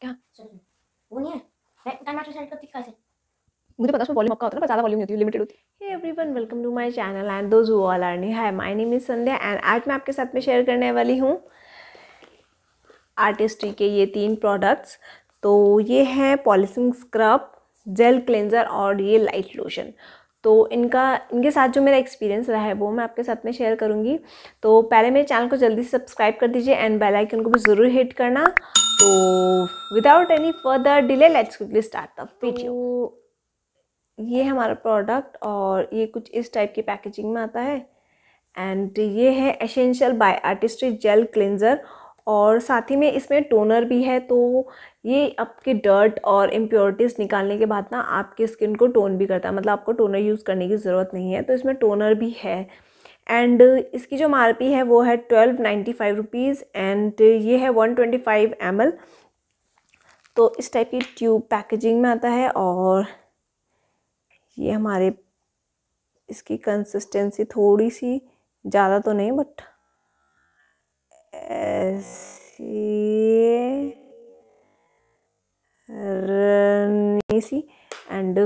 क्या वो नहीं है टमाटर सेट करती कैसे? मुझे पता है उसमें वॉल्यूम आपका होता है ना, ज़्यादा वॉल्यूम नहीं होती, लिमिटेड होती है। Hey everyone, welcome to my channel and those who all are new. Hi, my name is Sandhya and आज मैं आपके साथ में शेयर करने वाली हूँ आर्टिस्ट्री के ये तीन प्रोडक्ट्स। तो ये है पॉलिशिंग स्क्रब, जेल क्लेंजर और ये लाइट लोशन। तो इनके साथ जो मेरा एक्सपीरियंस रहा है वो मैं आपके साथ में शेयर करूँगी। तो पहले मेरे चैनल को जल्दी से सब्सक्राइब कर दीजिए एंड बेल आइकन को भी ज़रूर हिट करना। तो without any further delay let's quickly start the video. ये है हमारा प्रोडक्ट और ये कुछ इस टाइप की पैकेजिंग में आता है एंड ये है essential by Artistry gel cleanser और साथ ही में इसमें टोनर भी है। तो ये आपके डर्ट और इम्प्योरिटीज़ निकालने के बाद ना आपकी स्किन को टोन भी करता है, मतलब आपको टोनर यूज़ करने की ज़रूरत नहीं है। तो इसमें टोनर भी है एंड इसकी जो MRP है वो है 1295 रुपीज़ एंड ये है 125 ml। तो इस टाइप की ट्यूब पैकेजिंग में आता है और ये हमारे इसकी कंसिस्टेंसी थोड़ी सी ज़्यादा तो नहीं, बट ऐसी रनी सी एंड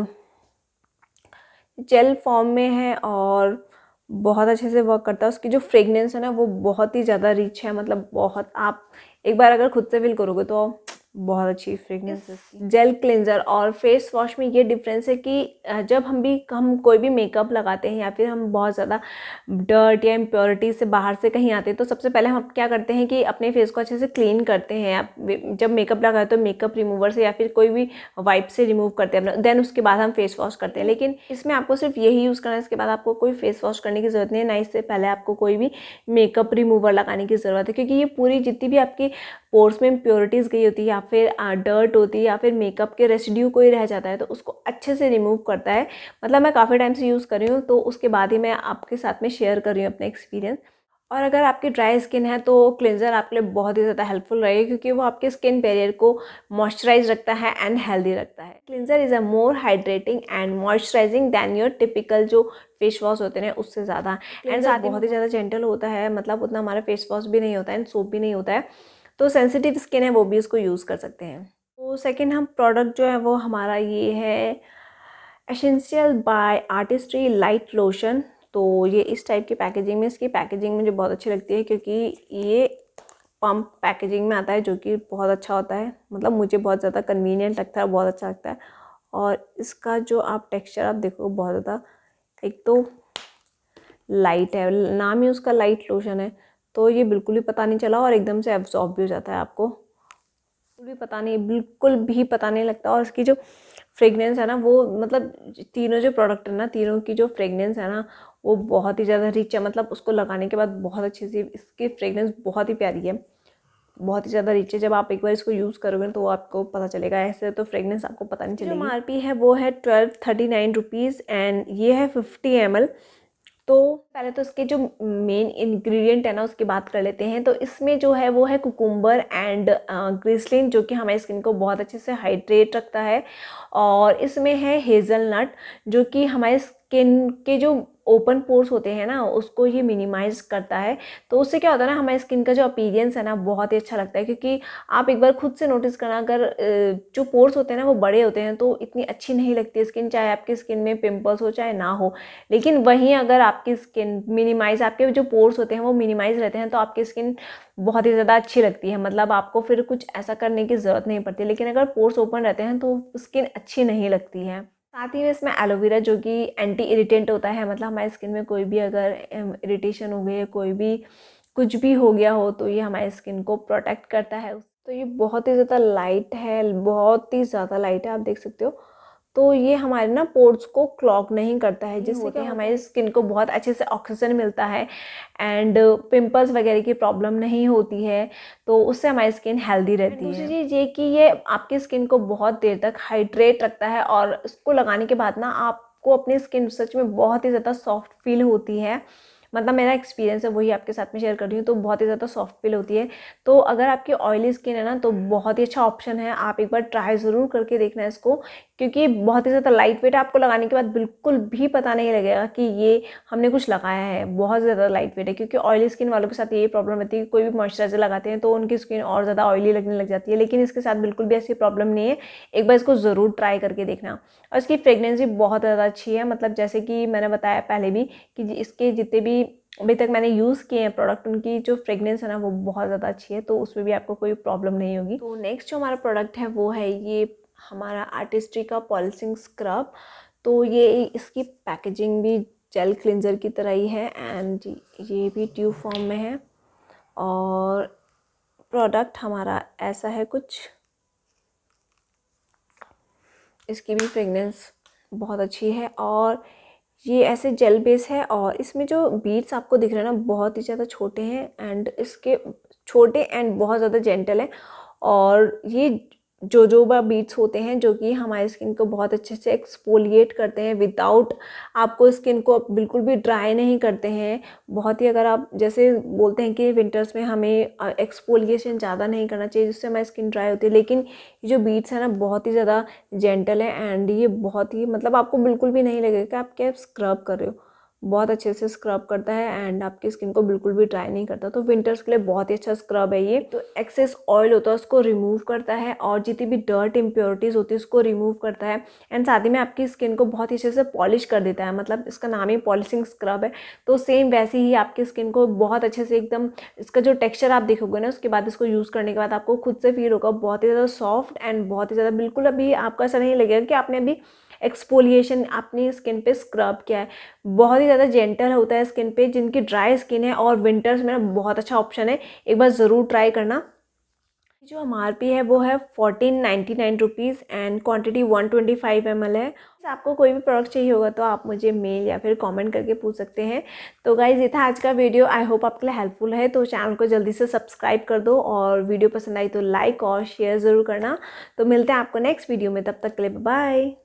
जेल फॉर्म में है और बहुत अच्छे से वर्क करता है। उसकी जो फ्रेगनेंस है ना वो बहुत ही ज़्यादा रिच है, मतलब बहुत, आप एक बार अगर खुद से फील करोगे तो बहुत अच्छी फ्रेगनेंस है। जेल क्लेंजर और फेस वॉश में ये डिफरेंस है कि जब हम कोई भी मेकअप लगाते हैं या फिर हम बहुत ज़्यादा डर्ट या इम्प्योरिटी से बाहर से कहीं आते हैं तो सबसे पहले हम क्या करते हैं कि अपने फेस को अच्छे से क्लीन करते हैं। जब मेकअप लगाए तो मेकअप रिमूवर से या फिर कोई भी वाइप से रिमूव करते हैं, देन उसके बाद हम फेस वॉश करते हैं। लेकिन इसमें आपको सिर्फ यही यूज़ करना है, इसके बाद आपको कोई फेस वॉश करने की ज़रूरत नहीं है, ना इससे पहले आपको कोई भी मेकअप रिमूवर लगाने की ज़रूरत है, क्योंकि ये पूरी जितनी भी आपकी पोर्स में इम्प्योरिटीज़ गई होती है या फिर डर्ट होती है या फिर मेकअप के रेसिड्यू कोई रह जाता है तो उसको अच्छे से रिमूव करता है। मतलब मैं काफ़ी टाइम से यूज़ कर रही हूँ तो उसके बाद ही मैं आपके साथ में शेयर कर रही हूँ अपने एक्सपीरियंस। और अगर आपकी ड्राई स्किन है तो क्लेंजर आपके लिए बहुत ही ज़्यादा हेल्पफुल रहेगा, क्योंकि वो आपके स्किन बैरियर को मॉइस्चराइज रखता है एंड हेल्दी रखता है। Cleanser is a more hydrating and moisturising than your typical जो फेस वॉश होते हैं उससे ज़्यादा, एंड साथ ही बहुत ही ज़्यादा जेंटल होता है, मतलब उतना हमारा फेस वॉश भी नहीं होता है एंड सोप भी नहीं होता है। तो सेंसिटिव स्किन है वो भी इसको यूज़ कर सकते हैं। तो सेकंड हम प्रोडक्ट जो है वो हमारा ये है essential by Artistry light lotion. तो ये इस टाइप की पैकेजिंग में, इसकी पैकेजिंग मुझे बहुत अच्छी लगती है क्योंकि ये पम्प पैकेजिंग में आता है जो कि बहुत अच्छा होता है, मतलब मुझे बहुत ज़्यादा कन्वीनियंट लगता है, बहुत अच्छा लगता है। और इसका जो आप टेक्स्चर आप देखो बहुत ज़्यादा, एक तो लाइट है, नाम ही उसका लाइट लोशन है तो ये बिल्कुल भी पता नहीं चला और एकदम से एब्जॉर्ब भी हो जाता है, आपको बिल्कुल भी पता नहीं लगता। और इसकी जो फ्रेगनेंस है ना वो, मतलब तीनों जो प्रोडक्ट है ना तीनों की जो फ्रेगनेंस है ना वो बहुत ही ज़्यादा रिच है, मतलब उसको लगाने के बाद बहुत अच्छी सी इसकी फ्रेगनेंस बहुत ही प्यारी है, बहुत ही ज़्यादा रिच है। जब आप एक बार इसको यूज़ करोगे तो आपको पता चलेगा, ऐसे तो फ्रेगनेंस आपको पता नहीं चलेगी। MRP है वो है 1239 रुपीज़ एंड ये है 50 ml। तो पहले तो इसके जो मेन इंग्रेडिएंट है ना उसकी बात कर लेते हैं। तो इसमें जो है वो है कुकुम्बर एंड ग्रीसलिन जो कि हमारी स्किन को बहुत अच्छे से हाइड्रेट रखता है, और इसमें है हेज़लनट जो कि हमारे स्किन के जो ओपन पोर्स होते हैं ना उसको ये मिनिमाइज़ करता है। तो उससे क्या होता है ना, हमारी स्किन का जो अपीयरेंस है ना बहुत ही अच्छा लगता है, क्योंकि आप एक बार खुद से नोटिस करना, अगर जो पोर्स होते हैं ना वो बड़े होते हैं तो इतनी अच्छी नहीं लगती स्किन, चाहे आपकी स्किन में पिंपल्स हो चाहे ना हो। लेकिन वहीं अगर आपकी स्किन मिनिमाइज़, आपके जो पोर्स होते हैं वो मिनिमाइज़ रहते हैं तो आपकी स्किन बहुत ही ज़्यादा अच्छी लगती है, मतलब आपको फिर कुछ ऐसा करने की ज़रूरत नहीं पड़ती। लेकिन अगर पोर्स ओपन रहते हैं तो स्किन अच्छी नहीं लगती है। साथ ही में इसमें एलोवेरा जो कि एंटी इरिटेंट होता है, मतलब हमारे स्किन में कोई भी अगर इरिटेशन हो गई, कोई भी कुछ भी हो गया हो तो ये हमारे स्किन को प्रोटेक्ट करता है। तो ये बहुत ही ज़्यादा लाइट है, बहुत ही ज़्यादा लाइट है, आप देख सकते हो। तो ये हमारे ना पोर्स को क्लॉग नहीं करता है, जिससे कि हमारी स्किन को बहुत अच्छे से ऑक्सीजन मिलता है एंड पिंपल्स वगैरह की प्रॉब्लम नहीं होती है, तो उससे हमारी स्किन हेल्दी रहती है। दूसरी चीज़ ये कि ये आपकी स्किन को बहुत देर तक हाइड्रेट रखता है और इसको लगाने के बाद ना आपको अपनी स्किन सच में बहुत ही ज़्यादा सॉफ्ट फील होती है, मतलब मेरा एक्सपीरियंस है वही आपके साथ में शेयर कर रही हूँ, तो बहुत ही ज़्यादा सॉफ्ट फील होती है। तो अगर आपकी ऑयली स्किन है ना तो बहुत ही अच्छा ऑप्शन है, आप एक बार ट्राई ज़रूर करके देखना है इसको, क्योंकि बहुत ही ज़्यादा लाइट वेट है। आपको लगाने के बाद बिल्कुल भी पता नहीं लगेगा कि ये हमने कुछ लगाया है, बहुत ज़्यादा लाइट वेट है। क्योंकि ऑयली स्किन वालों के साथ ये प्रॉब्लम रहती है कि कोई भी मॉइस्चराइज़र लगाते हैं तो उनकी स्किन और ज़्यादा ऑयली लगने लग जाती है, लेकिन इसके साथ बिल्कुल भी ऐसी प्रॉब्लम नहीं है। एक बार इसको ज़रूर ट्राई करके देखना। और इसकी फ्रेगनेंसी बहुत ज़्यादा अच्छी है, मतलब जैसे कि मैंने बताया पहले भी कि इसके जितने भी अभी तक मैंने यूज़ किए हैं प्रोडक्ट, उनकी जो फ्रेगनेंस है ना वो बहुत ज़्यादा अच्छी है, तो उसमें भी आपको कोई प्रॉब्लम नहीं होगी। तो नेक्स्ट जो हमारा प्रोडक्ट है वो है ये हमारा आर्टिस्ट्री का पॉलिशिंग स्क्रब। तो ये इसकी पैकेजिंग भी जेल क्लिनजर की तरह ही है एंड ये भी ट्यूब फॉर्म में है, और प्रोडक्ट हमारा ऐसा है कुछ। इसकी भी फ्रेगनेंस बहुत अच्छी है और ये ऐसे जेल बेस है, और इसमें जो बीड्स आपको दिख रहे हैं ना बहुत ही ज़्यादा छोटे हैं एंड इसके छोटे एंड बहुत ज़्यादा जेंटल हैं। और ये जोजोबा बीड्स होते हैं जो कि हमारी स्किन को बहुत अच्छे से एक्सफोलिएट करते हैं, विदाउट आपको स्किन को बिल्कुल भी ड्राई नहीं करते हैं। बहुत ही अगर आप जैसे बोलते हैं कि विंटर्स में हमें एक्सफोलिएशन ज़्यादा नहीं करना चाहिए जिससे हमारी स्किन ड्राई होती है, लेकिन जो बीड्स है ना बहुत ही ज़्यादा जेंटल है एंड ये बहुत ही मतलब आपको बिल्कुल भी नहीं लगेगा कि आप क्या स्क्रब कर रहे हो, बहुत अच्छे से स्क्रब करता है एंड आपकी स्किन को बिल्कुल भी ड्राई नहीं करता। तो विंटर्स के लिए बहुत ही अच्छा स्क्रब है ये। तो एक्सेस ऑयल होता है उसको रिमूव करता है, और जितनी भी डर्ट इम्प्योरिटीज़ होती है उसको रिमूव करता है, एंड साथ ही में आपकी स्किन को बहुत ही अच्छे से पॉलिश कर देता है। मतलब इसका नाम ही पॉलिशिंग स्क्रब है, तो सेम वैसे ही आपकी स्किन को बहुत अच्छे से एकदम इसका जो टेक्स्चर आप देखोगे ना उसके बाद इसको यूज़ करने के बाद आपको खुद से फील होगा बहुत ही ज़्यादा सॉफ्ट एंड बहुत ही ज़्यादा बिल्कुल अभी आपको ऐसा नहीं लगेगा कि आपने अभी एक्सफोलिएशन अपनी स्किन पे स्क्रब किया है। बहुत ही ज़्यादा जेंटल होता है स्किन पे, जिनकी ड्राई स्किन है और विंटर्स में ना बहुत अच्छा ऑप्शन है, एक बार ज़रूर ट्राई करना। जो MRP है वो है 1499 रुपीज़ एंड क्वांटिटी 125 ml है। आपको कोई भी प्रोडक्ट चाहिए होगा तो आप मुझे मेल या फिर कमेंट करके पूछ सकते हैं। तो गाइज़ ये था आज का वीडियो, आई होप आपके लिए हेल्पफुल है। तो चैनल को जल्दी से सब्सक्राइब कर दो, और वीडियो पसंद आई तो लाइक और शेयर ज़रूर करना। तो मिलते हैं आपको नेक्स्ट वीडियो में, तब तक के लिए बाय।